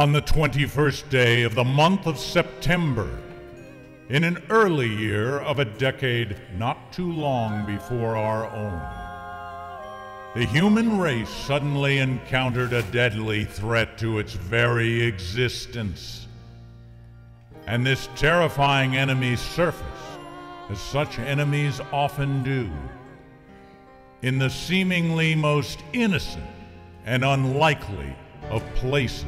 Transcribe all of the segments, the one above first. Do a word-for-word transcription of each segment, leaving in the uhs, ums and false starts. On the twenty-first day of the month of September, in an early year of a decade not too long before our own, the human race suddenly encountered a deadly threat to its very existence. And this terrifying enemy surfaced, as such enemies often do, in the seemingly most innocent and unlikely of places.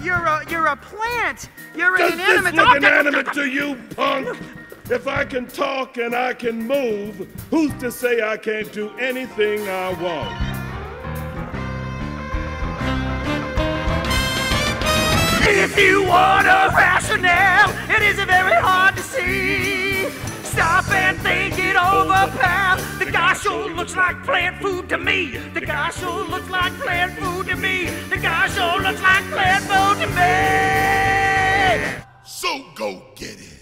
You're a, you're a plant. You're an inanimate. Does this look inanimate to you, punk? If I can talk and I can move, who's to say I can't do anything I want? If you want a rationale, it isn't very hard to see. Stop and think it over, pal. The guy sure looks like plant food to me. The guy sure looks like plant food to me. The guy sure looks like plant food to me. So go get it.